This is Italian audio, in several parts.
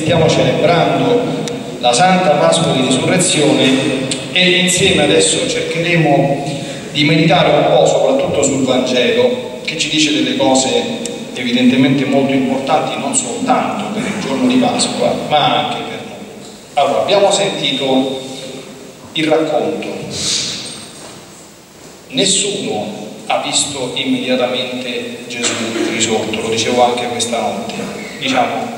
Stiamo celebrando la Santa Pasqua di Risurrezione e insieme adesso cercheremo di meditare un po' soprattutto sul Vangelo, che ci dice delle cose evidentemente molto importanti non soltanto per il giorno di Pasqua ma anche per noi. Allora, abbiamo sentito il racconto. Nessuno ha visto immediatamente Gesù risorto, lo dicevo anche questa notte. Diciamo,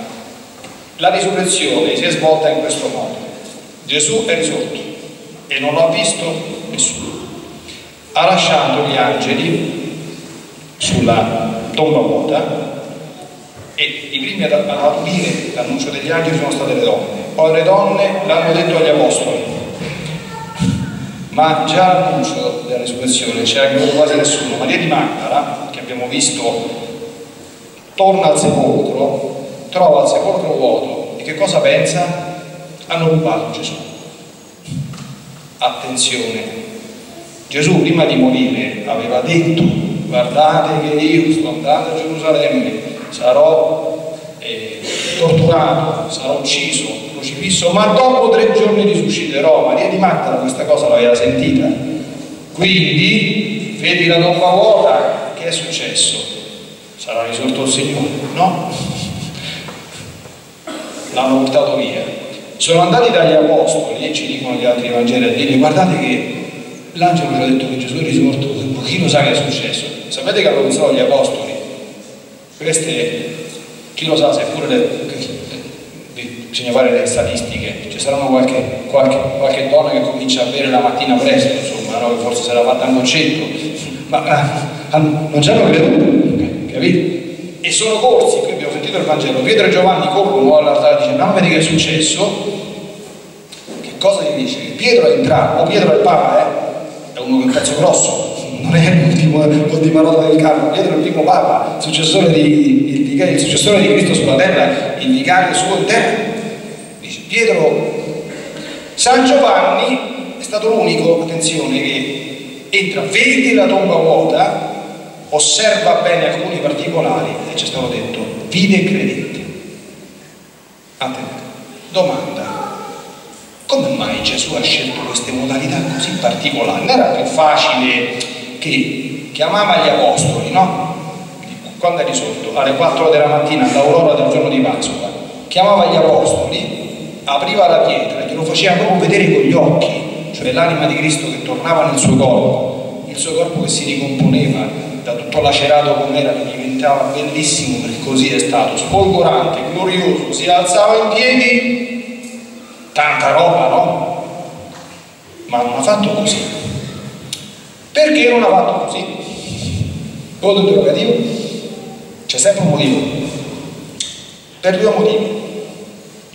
la risurrezione si è svolta in questo modo: Gesù è risorto e non lo ha visto nessuno, ha lasciato gli angeli sulla tomba vuota e i primi ad udire l'annuncio degli angeli sono state le donne, poi le donne l'hanno detto agli apostoli, ma già l'annuncio della risurrezione c'è anche quasi nessuno. Maria di Magdala, che abbiamo visto, torna al sepolcro, trova il sepolcro vuoto e che cosa pensa? Hanno rubato Gesù. Attenzione, Gesù prima di morire aveva detto: guardate che io sto andando a Gerusalemme, sarò torturato, sarò ucciso, crocifisso, ma dopo 3 giorni risusciterò. Maria di Magdala questa cosa l'aveva sentita, quindi vedi la tomba vuota, che è successo? Sarà risorto il Signore? No? L'hanno portato via. Sono andati dagli apostoli e ci dicono gli altri Vangeli a dire: guardate che l'angelo mi ha detto che Gesù è risorto, un pochino sa che è successo. Sapete che lo pensano gli apostoli? Queste, chi lo sa, seppure bisogna fare le statistiche, ci saranno qualche donna che comincia a bere la mattina presto, insomma, no? Che forse sarà fatta un concetto, ma non ci hanno creduto, capito? E sono corsi, qui abbiamo sentito il Vangelo, Pietro e Giovanni corrono all'altare e dicono: mamma, vedi che è successo? Che cosa gli dice? Pietro è entrato, Pietro è il Papa, è uno che cazzo grosso, non è l'ultimo condimarotta del carro, Pietro è il primo Papa, successore il successore di Cristo sulla terra, il vicario suo in terra. Dice Pietro. San Giovanni è stato l'unico, attenzione, che entra, vede la tomba vuota, osserva bene alcuni particolari e ci è stato detto: vide e credete. Attenzione. Domanda: come mai Gesù ha scelto queste modalità così particolari? Non era più facile che chiamava gli apostoli, no? Quando è risorto? Alle 4 della mattina, all'aurora del giorno di Pasqua, chiamava gli apostoli, apriva la pietra e glielo faceva proprio vedere con gli occhi, cioè l'anima di Cristo che tornava nel suo corpo, il suo corpo che si ricomponeva da tutto lacerato com'era, che diventava bellissimo perché così è stato, spolvorante, glorioso, si alzava in piedi, tanta roba, no? Ma non ha fatto così. Perché non ha fatto così? Voto interrogativo? C'è sempre un motivo. Per 2 motivi.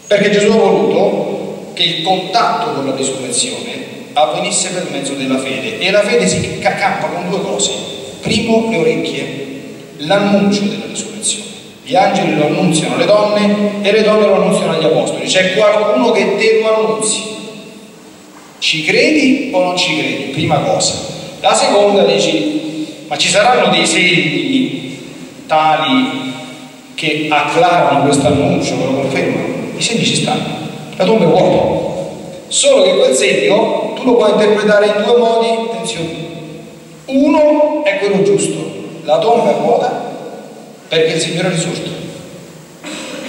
Perché Gesù ha voluto che il contatto con la risurrezione avvenisse per mezzo della fede, e la fede si accampa con 2 cose. Primo, le orecchie, l'annuncio della risurrezione. Gli angeli lo annunziano alle donne e le donne lo annunziano agli apostoli. C'è qualcuno che te lo annunzi. Ci credi o non ci credi? Prima cosa. La seconda, dici: ma ci saranno dei segni tali che acclarano questo annuncio, che lo confermano? I segni ci stanno. La tomba è vuota. Solo che quel segno tu lo puoi interpretare in 2 modi. Attenzione. Uno è quello giusto, la tomba è vuota perché il Signore è risorto.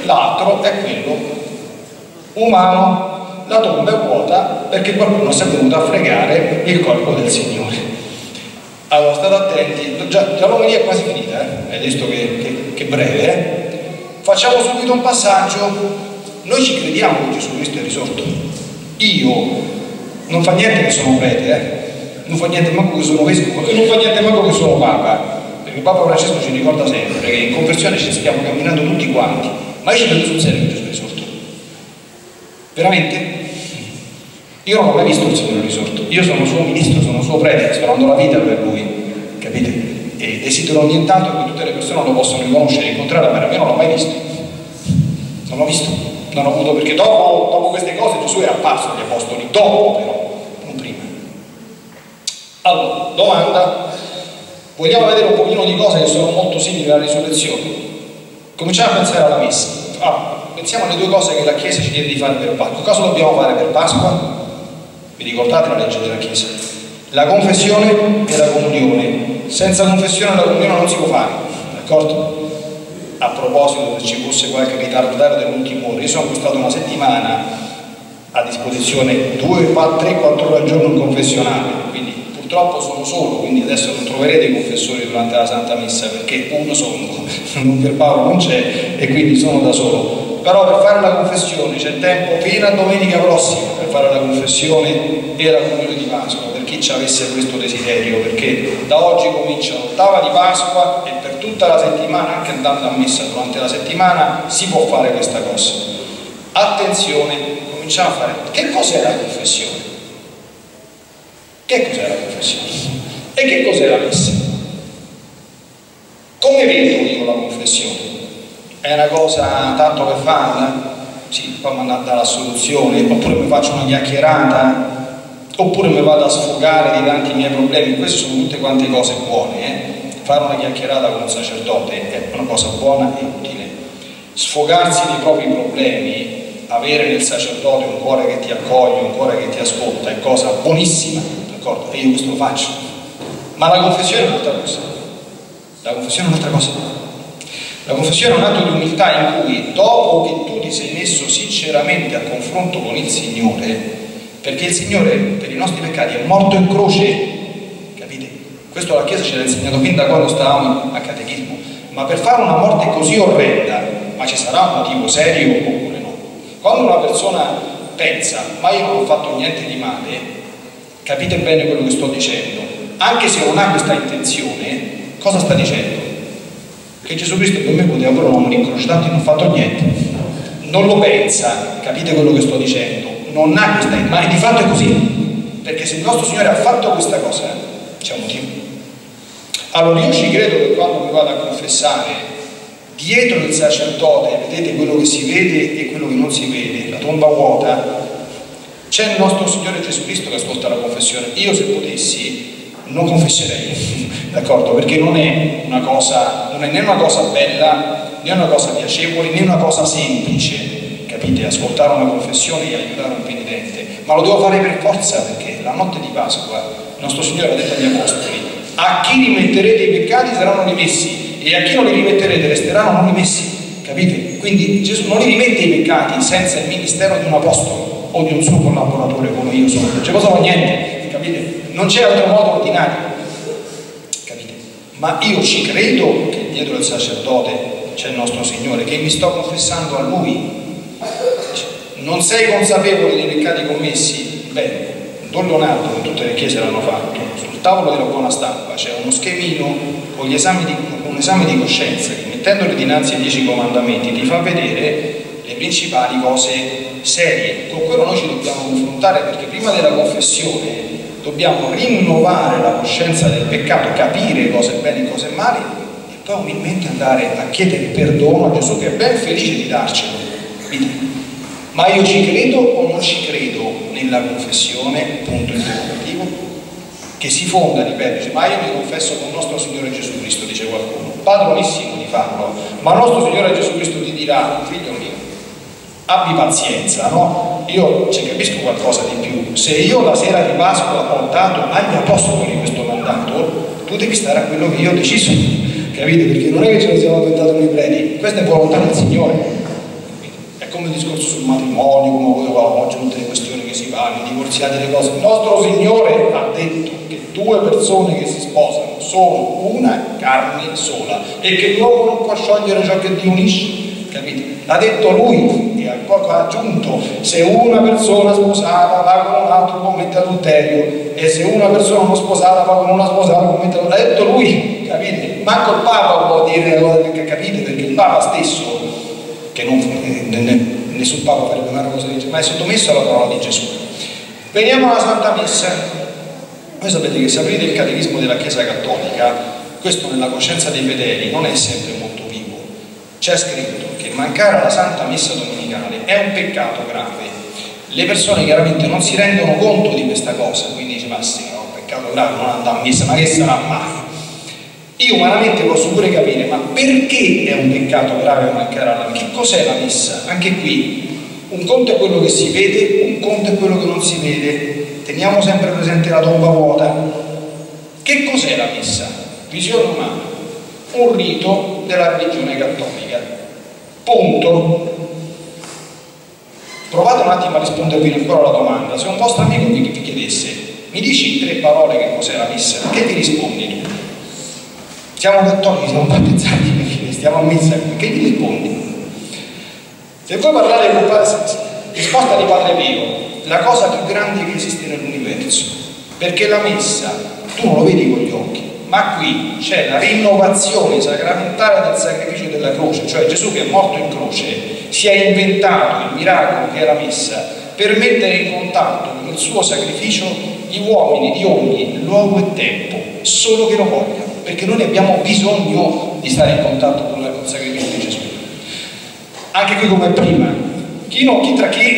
L'altro è quello umano, la tomba è vuota perché qualcuno si è venuto a fregare il corpo del Signore. Allora state attenti, già l'omelia è quasi finita, hai visto che breve, Facciamo subito un passaggio. Noi ci crediamo che Gesù Cristo è risorto. Io, non fa niente che sono prete, non fa niente manco che sono vescovo e non fa niente manco che sono Papa, perché Papa Francesco ci ricorda sempre che in conversione ci stiamo camminando tutti quanti, ma io ci vedo sul serio che Gesù è risorto. Veramente? Io non ho mai visto il Signore risorto, io sono suo ministro, sono suo prete, sto dando la vita per lui, capite? E desidero ogni tanto che tutte le persone lo possano riconoscere e incontrare, ma io non l'ho mai visto, non l'ho visto, non ho avuto, perché dopo queste cose Gesù è apparso agli apostoli, dopo però. Allora, domanda: vogliamo vedere un pochino di cose che sono molto simili alla risurrezione? Cominciamo a pensare alla messa. pensiamo alle due cose che la Chiesa ci chiede di fare per Pasqua. Cosa dobbiamo fare per Pasqua? Vi ricordate la legge della Chiesa? La confessione e la comunione. Senza confessione e la comunione non si può fare, d'accordo? A proposito, se ci fosse qualche ritardatore dell'ultimo ora, io sono costato una settimana, a disposizione 3-4 ore al giorno in confessionale, quindi purtroppo sono solo, quindi adesso non troverete i confessori durante la Santa Messa, perché uno solo, per Paolo non c'è, e quindi sono da solo. Però per fare la confessione c'è tempo fino a domenica prossima, per fare la confessione e la comunione di Pasqua, per chi ci avesse questo desiderio, perché da oggi comincia l'ottava di Pasqua e per tutta la settimana, anche andando a messa durante la settimana, si può fare questa cosa. Attenzione, cominciamo a fare. Che cos'è la confessione? Che cos'è la confessione? E che cos'è la messa? Come vedo io la confessione? È una cosa tanto per farla? Sì, poi mi andate all'assoluzione, oppure mi faccio una chiacchierata, oppure mi vado a sfogare di tanti miei problemi. Queste sono tutte quante cose buone, Fare una chiacchierata con un sacerdote è una cosa buona e utile. Sfogarsi dei propri problemi, avere nel sacerdote un cuore che ti accoglie, un cuore che ti ascolta, è cosa buonissima, d'accordo? E io questo lo faccio. Ma la confessione è un'altra cosa. La confessione è un'altra cosa. La confessione è un atto di umiltà in cui, dopo che tu ti sei messo sinceramente a confronto con il Signore, perché il Signore per i nostri peccati è morto in croce, capite? Questo la Chiesa ce l'ha insegnato fin da quando stavamo a catechismo. Ma per fare una morte così orrenda, ma ci sarà un motivo serio oppure no? Quando una persona pensa, ma io non ho fatto niente di male, capite bene quello che sto dicendo, anche se non ha questa intenzione, cosa sta dicendo? Che Gesù Cristo per me poteva pure non incrociato e non ho fatto niente, non lo pensa, capite quello che sto dicendo, non ha questa, ma di fatto è così, perché se il nostro Signore ha fatto questa cosa c'è un motivo. Allora io ci credo che quando mi vado a confessare dietro il sacerdote, vedete quello che si vede e quello che non si vede, la tomba vuota, c'è il nostro Signore Gesù Cristo che ascolta la confessione. Io se potessi non confesserei, d'accordo? Perché non è una cosa, non è né una cosa bella, né una cosa piacevole, né una cosa semplice, capite? Ascoltare una confessione e aiutare un penitente, ma lo devo fare per forza, perché la notte di Pasqua il nostro Signore ha detto agli Apostoli: a chi rimetterete i peccati saranno rimessi, e a chi non li rimetterete resteranno non rimessi, capite? Quindi Gesù non li rimette i peccati senza il ministero di un apostolo o di un suo collaboratore come io sono, non c'è cosa o niente, capite? Non c'è altro modo ordinario, capite? Ma io ci credo che dietro il sacerdote c'è il nostro Signore, che mi sto confessando a Lui. Non sei consapevole dei peccati commessi? Bene, Don Leonardo, che tutte le chiese l'hanno fatto, sul tavolo della buona stampa c'è uno schemino con un esame di coscienza che, mettendoli dinanzi ai 10 comandamenti, ti fa vedere le principali cose serie. Con quello noi ci dobbiamo confrontare, perché prima della confessione dobbiamo rinnovare la coscienza del peccato, capire cosa è bene e cosa è male, e poi umilmente andare a chiedere perdono a Gesù, che è ben felice di darcelo. Ma io ci credo o non ci credo nella confessione, punto interrogativo, che si fonda, ripeto, dice, ma io mi confesso con il nostro Signore Gesù Cristo, dice qualcuno, padronissimo di farlo, ma il nostro Signore Gesù Cristo ti dirà: figlio mio, abbi pazienza, no? Io ci capisco qualcosa di più. Se io la sera di Pasqua ho dato agli apostoli questo mandato, tu devi stare a quello che io ho deciso, capite? Perché non è che ce lo siamo inventato nei preti, questa è volontà del Signore. È come il discorso sul matrimonio, come oggi tutte le questioni che si fanno, divorziati, le cose. Il nostro Signore ha detto che 2 persone che si sposano sono una carne sola, e che l'uomo non può sciogliere ciò che ti unisce. L'ha detto Lui, e ha aggiunto: se una persona sposata va con un altro commette adulterio, e se una persona non sposata va con una sposata commette adulterio. L'ha detto Lui, capite? Manco il Papa può dire, capite? Perché il Papa stesso, che nessun Papa farebbe una cosa, ma è sottomesso alla parola di Gesù. Veniamo alla Santa Messa. Voi sapete che, se aprite il Catechismo della Chiesa Cattolica, questo nella coscienza dei fedeli non è sempre molto vivo. C'è scritto: mancare alla Santa Messa domenicale è un peccato grave. Le persone chiaramente non si rendono conto di questa cosa, quindi dice: ma sì, è un peccato grave non andare a messa, ma che sarà mai? Io umanamente posso pure capire, ma perché è un peccato grave mancare alla messa? Che cos'è la messa? Anche qui, un conto è quello che si vede, un conto è quello che non si vede. Teniamo sempre presente la tomba vuota. Che cos'è la messa? Visione umana. Un rito della religione cattolica. Punto. Provate un attimo a rispondervi ancora alla domanda. Se un vostro amico vi chiedesse, mi dici in tre parole che cos'è la messa? Che vi rispondi? Siamo cattolici, siamo battezzati, perché stiamo a messa, che gli rispondi? Se voi parlate con risposta di Padre Pio, la cosa più grande che esiste nell'universo, perché la messa tu non lo vedi con gli occhi, ma qui c'è la rinnovazione sacramentale del sacrificio della croce, cioè Gesù che è morto in croce si è inventato il miracolo che è la messa per mettere in contatto con il suo sacrificio gli uomini di ogni luogo e tempo, solo che lo vogliono, perché noi ne abbiamo bisogno di stare in contatto con la sacrificio di Gesù. Anche qui come prima, chi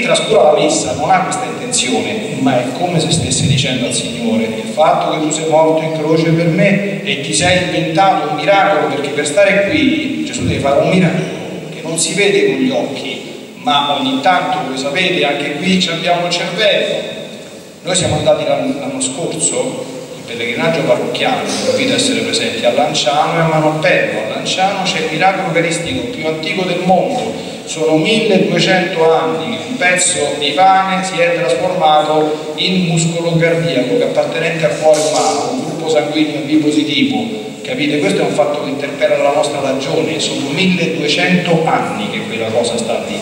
trascura la messa non ha questa intenzione, ma è come se stesse dicendo al Signore: il fatto che tu sei morto in croce per me e ti sei inventato un miracolo, perché per stare qui Gesù deve fare un miracolo che non si vede con gli occhi, ma ogni tanto, come sapete, anche qui ci abbiamo il cervello. Noi siamo andati l'anno scorso, pellegrinaggio parrocchiano, vi invito a essere presenti a Lanciano e a Manopello. A Lanciano c'è il miracolo eucaristico più antico del mondo, sono 1200 anni che un pezzo di pane si è trasformato in muscolo cardiaco che appartenente al cuore umano, un gruppo sanguigno B positivo. Capite? Questo è un fatto che interpella la nostra ragione, sono 1200 anni che quella cosa sta lì,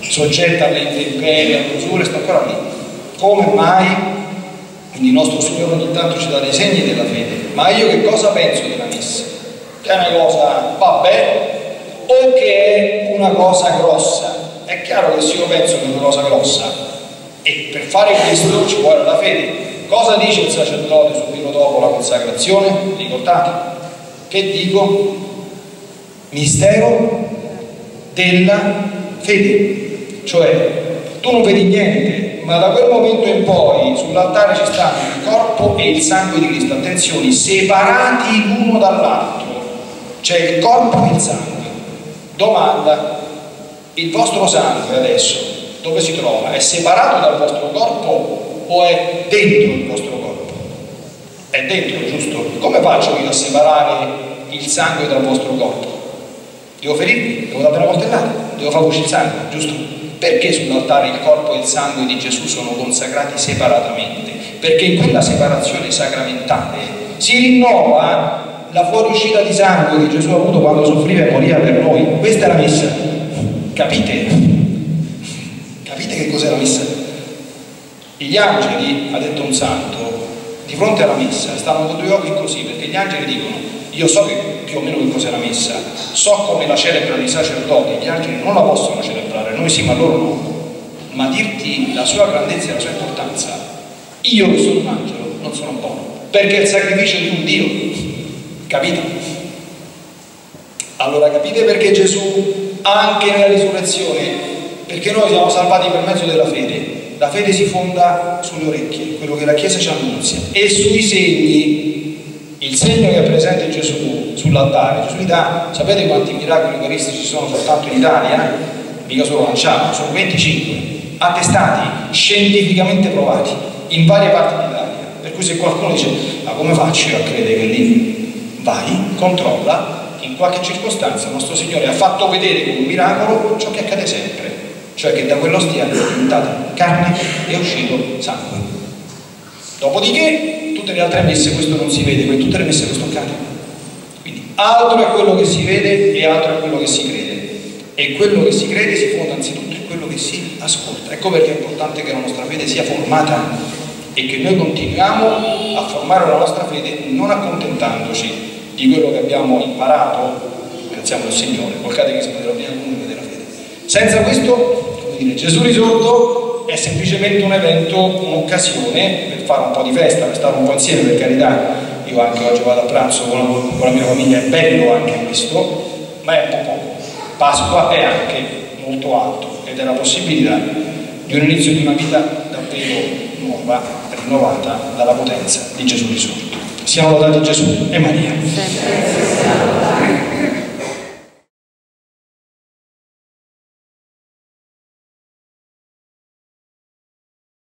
soggetta alle intemperie, alle usure, sta ancora lì. Come mai? Quindi il nostro Signore ogni tanto ci dà dei segni della fede, ma io che cosa penso della messa? Che è una cosa vabbè o che è una cosa grossa? È chiaro che se io penso che è una cosa grossa, e per fare questo ci vuole la fede. Cosa dice il sacerdote subito dopo la consacrazione? Ricordate? Che dico? Mistero della fede, cioè tu non vedi niente, ma da quel momento in poi sull'altare ci stanno il corpo e il sangue di Cristo, attenzione, separati l'uno dall'altro, c'è il corpo e il sangue. Domanda: il vostro sangue adesso dove si trova? È separato dal vostro corpo o è dentro il vostro corpo? È dentro, giusto? Come faccio io a separare il sangue dal vostro corpo? Devo ferirvi? Devo dare una coltellata? Devo far uscire il sangue, giusto? Perché sull'altare il corpo e il sangue di Gesù sono consacrati separatamente? Perché in quella separazione sacramentale si rinnova la fuoriuscita di sangue che Gesù ha avuto quando soffriva e moriva per noi. Questa è la messa. Capite? Capite che cos'è la messa? Gli angeli, ha detto un santo, di fronte alla messa stanno con due occhi così, perché gli angeli dicono: io so che più o meno che cos'è la messa, so come la celebrano i sacerdoti, gli angeli non la possono celebrare, noi sì ma loro no, ma dirti la sua grandezza e la sua importanza, io che sono un angelo non sono un buono, perché è il sacrificio di un Dio. Capite? Allora capite perché Gesù anche nella risurrezione, perché noi siamo salvati per mezzo della fede. La fede si fonda sulle orecchie, quello che la Chiesa ci annunzia, e sui segni. Il segno che è presente in Gesù sull'altare, Gesù gli dà, sapete quanti miracoli eucaristici ci sono soltanto in Italia? Mica solo Lanciano, sono 25, attestati, scientificamente provati, in varie parti d'Italia. Per cui se qualcuno dice: ma come faccio io a credere che lì? Vai, controlla, in qualche circostanza il nostro Signore ha fatto vedere con un miracolo ciò che accade sempre, cioè che da quell'ostia è diventata carne e è uscito sangue. Dopodiché tutte le altre messe questo non si vede, ma in tutte le messe questo accade. Quindi altro è quello che si vede e altro è quello che si crede, e quello che si crede si fonda anzitutto in quello che si ascolta. Ecco perché è importante che la nostra fede sia formata e che noi continuiamo a formare la nostra fede non accontentandoci di quello che abbiamo imparato, pensiamo al Signore, col Catechismo della Chiesa Cattolica della fede. Senza questo, come dire, Gesù risorto è semplicemente un evento, un'occasione per fare un po' di festa, per stare un po' insieme, per carità. Io anche oggi vado a pranzo con la mia famiglia, è bello anche questo, ma è un po' poco. Pasqua è anche molto alto ed è la possibilità di un inizio di una vita davvero nuova, rinnovata dalla potenza di Gesù risorto. Siamo lodati Gesù e Maria.